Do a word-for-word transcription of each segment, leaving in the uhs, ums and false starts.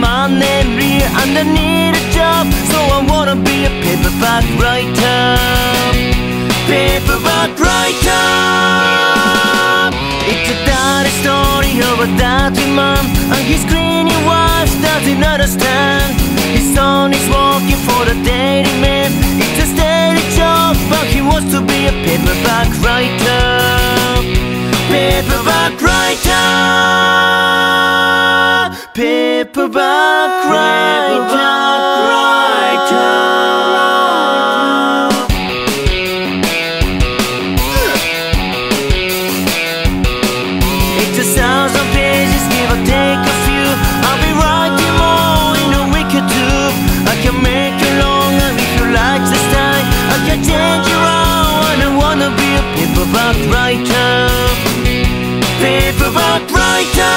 my name real and I need a job, so I wanna be a paperback writer. Paperback writer. It's a dirty story of a dirty man and his greedy wife doesn't understand. His son is working for the daily man. It's a steady job, but he wants to be a paperback writer. Paperback writer. Paperback writer. It's a thousand pages, give or take a few. I'll be writing more in a week or two. I can make it longer if you like the style. I can change around and I wanna be a paperback writer. Paperback writer.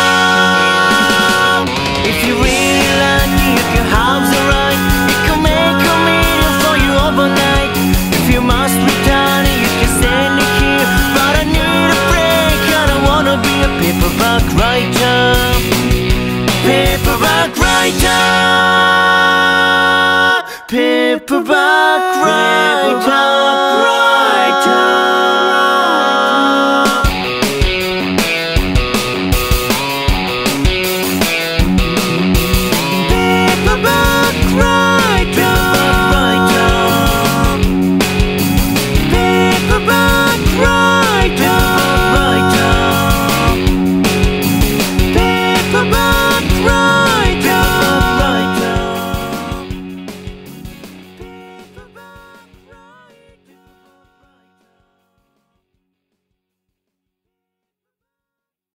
If you really like me, if your house alright, it can make a meal for you overnight. If you must return, you can send it here, but I need a break and I wanna be a paperback writer. Paperback writer.